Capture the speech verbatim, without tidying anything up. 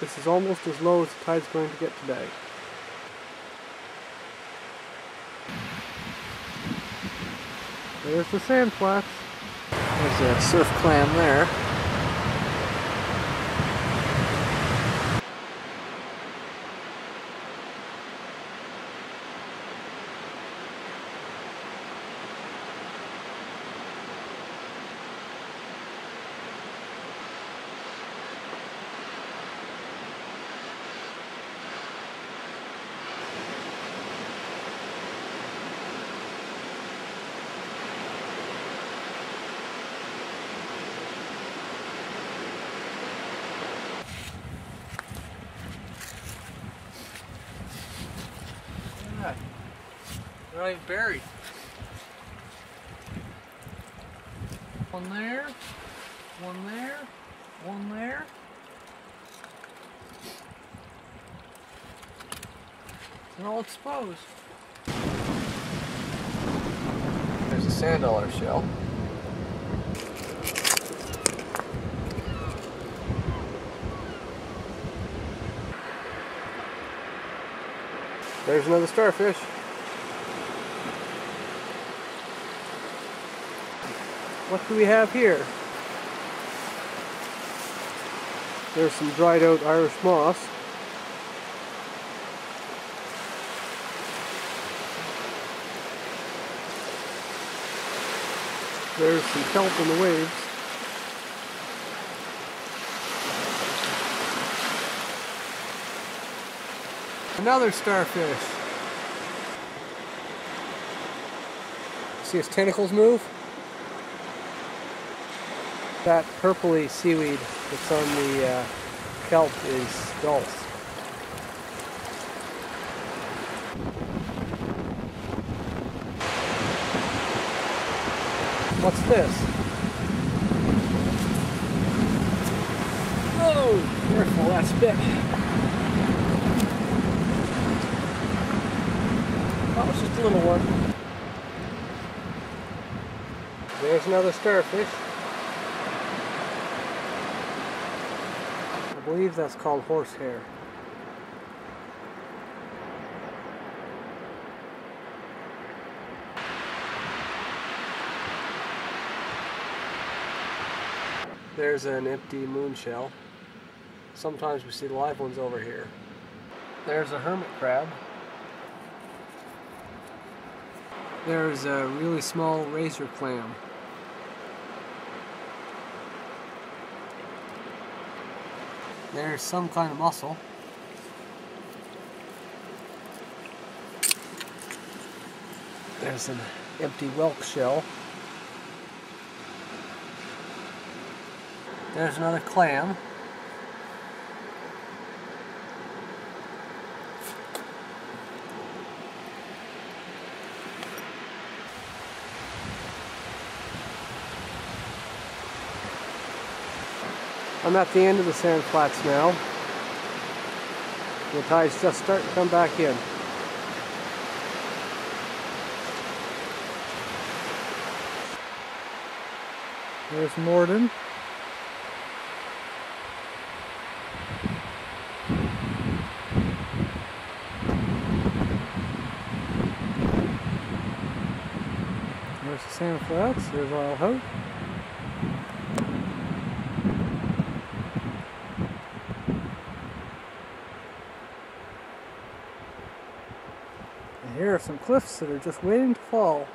This is almost as low as the tide's going to get today. There's the sand flats. There's a surf clam there. Not even buried. One there, one there, one there. And all exposed. There's a sand dollar shell. There's another starfish. What do we have here? There's some dried out Irish moss. There's some kelp in the waves. Another starfish. See his tentacles move? That purpley seaweed that's on the uh, kelp is dulse. What's this? Oh, careful, that's big. That was just a little one. There's another starfish. I believe that's called horsehair. There's an empty moon shell. Sometimes we see live ones over here. There's a hermit crab. There's a really small razor clam. There's some kind of mussel. There's an empty whelk shell. There's another clam. I'm at the end of the sand flats now. The tide's just starting to come back in. There's Morden. There's the sand flats. There's Isle Hope. Here are some cliffs that are just waiting to fall.